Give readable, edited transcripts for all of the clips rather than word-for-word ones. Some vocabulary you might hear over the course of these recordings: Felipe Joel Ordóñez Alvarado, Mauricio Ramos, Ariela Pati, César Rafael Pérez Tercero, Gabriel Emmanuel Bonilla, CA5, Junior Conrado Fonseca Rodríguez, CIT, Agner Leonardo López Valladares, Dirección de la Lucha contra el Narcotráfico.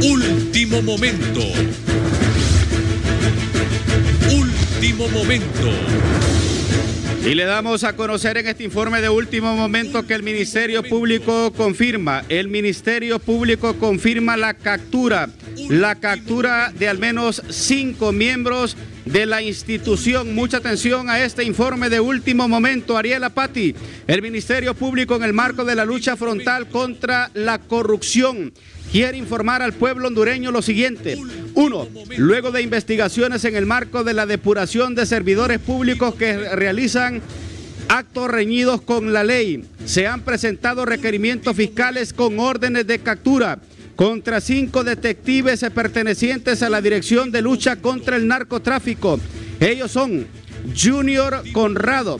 Último momento. Último momento. Y le damos a conocer en este informe de último momento que el Ministerio Público confirma. El Ministerio Público confirma la captura de al menos 5 miembros de la institución. Mucha atención a este informe de último momento, Ariela Pati. El Ministerio Público, en el marco de la lucha frontal contra la corrupción, quiere informar al pueblo hondureño lo siguiente. 1. Luego de investigaciones en el marco de la depuración de servidores públicos que realizan actos reñidos con la ley, se han presentado requerimientos fiscales con órdenes de captura contra 5 detectives pertenecientes a la Dirección de Lucha contra el Narcotráfico. Ellos son Junior Conrado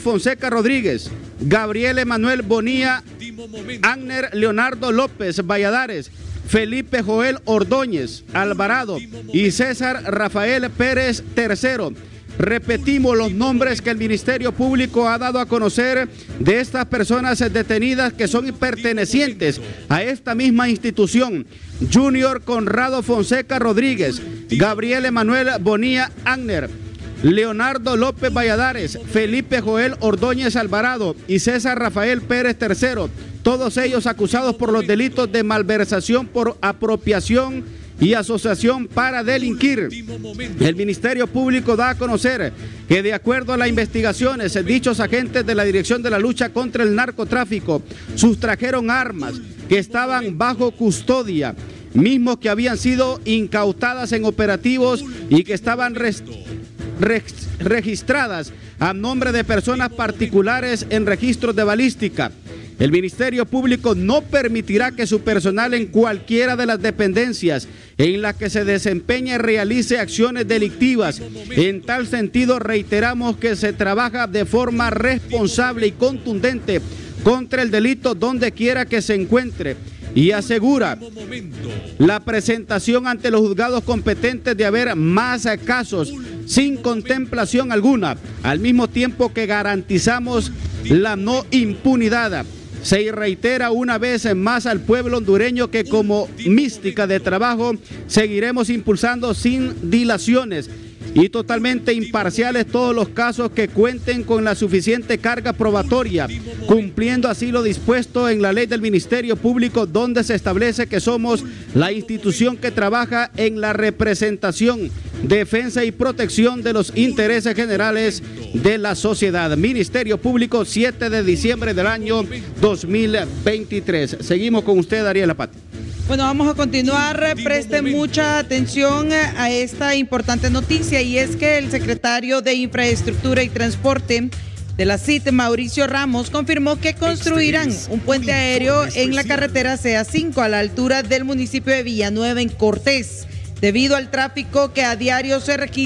Fonseca Rodríguez, Gabriel Emmanuel Bonilla, Agner Leonardo López Valladares, Felipe Joel Ordóñez Alvarado y César Rafael Pérez Tercero. Repetimos los nombres que el Ministerio Público ha dado a conocer de estas personas detenidas que son pertenecientes a esta misma institución. Junior Conrado Fonseca Rodríguez, Gabriel Emmanuel Bonilla Agner, Leonardo López Valladares, Felipe Joel Ordóñez Alvarado y César Rafael Pérez Tercero. Todos ellos acusados por los delitos de malversación por apropiación y asociación para delinquir. El Ministerio Público da a conocer que, de acuerdo a las investigaciones, dichos agentes de la Dirección de la Lucha contra el Narcotráfico sustrajeron armas que estaban bajo custodia, mismos que habían sido incautadas en operativos y que estaban registradas a nombre de personas particulares en registros de balística. El Ministerio Público no permitirá que su personal en cualquiera de las dependencias en las que se desempeñe realice acciones delictivas. En tal sentido, reiteramos que se trabaja de forma responsable y contundente contra el delito donde quiera que se encuentre, y asegura la presentación ante los juzgados competentes de haber más casos sin contemplación alguna, al mismo tiempo que garantizamos la no impunidad. Se reitera una vez más al pueblo hondureño que, como mística de trabajo, seguiremos impulsando sin dilaciones y totalmente imparciales todos los casos que cuenten con la suficiente carga probatoria, cumpliendo así lo dispuesto en la ley del Ministerio Público, donde se establece que somos la institución que trabaja en la representación, defensa y protección de los intereses generales de la sociedad. Ministerio Público, 7 de diciembre del año 2023. Seguimos con usted, Ariela Pati. Bueno, vamos a continuar. Presten mucha atención a esta importante noticia, y es que el secretario de Infraestructura y Transporte de la CIT, Mauricio Ramos, confirmó que construirán un puente aéreo en la carretera CA5 a la altura del municipio de Villanueva en Cortés, debido al tráfico que a diario se registra.